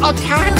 A cat.